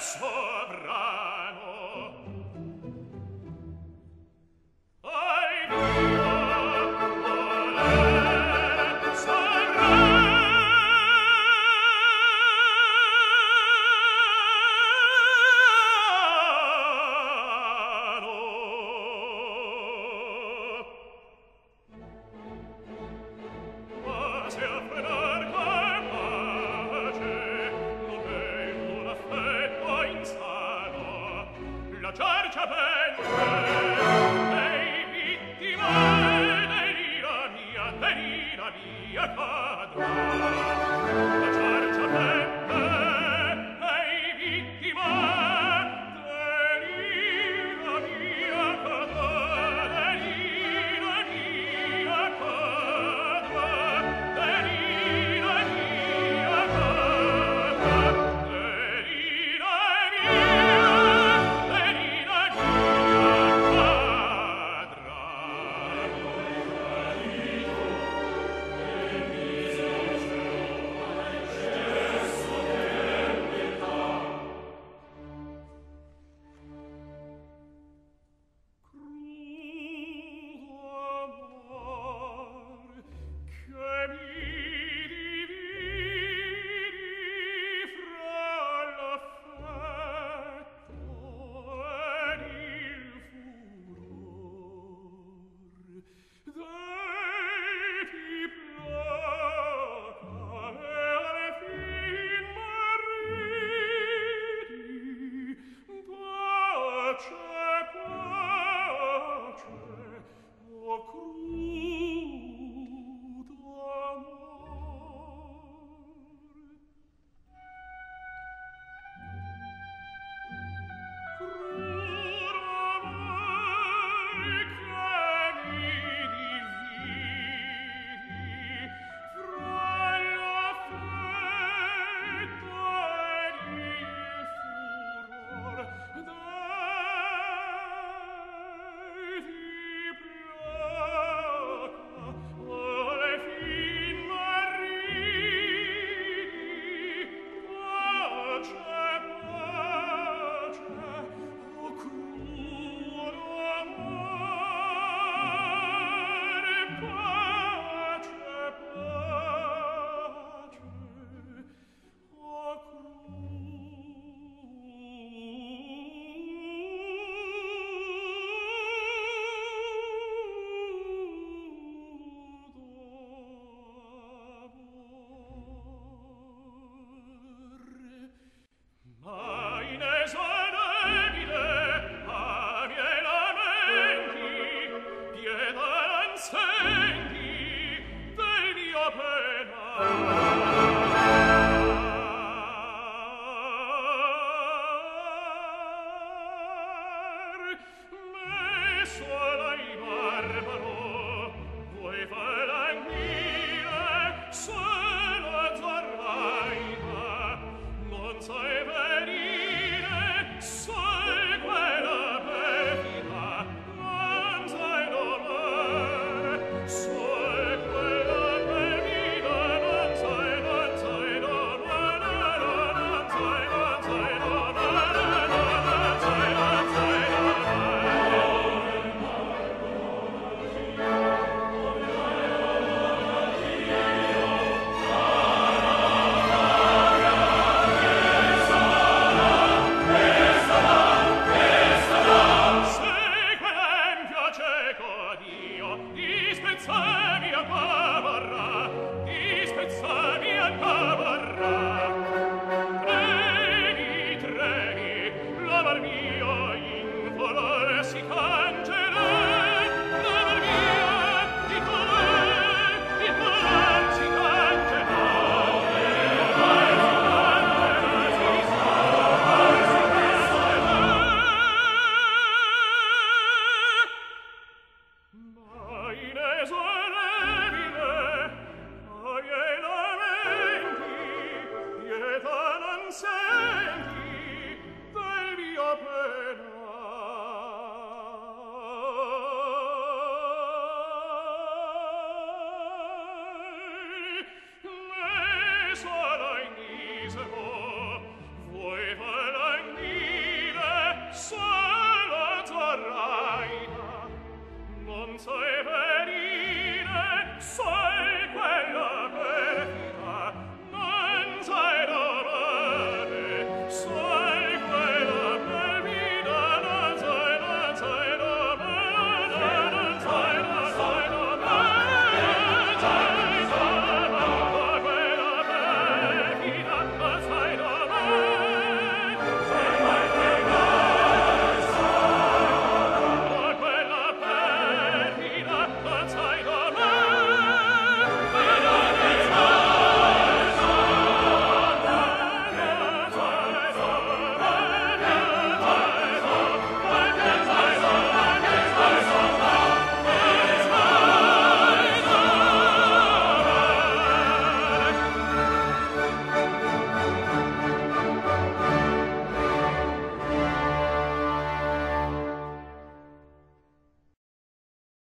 La Georgia Benz!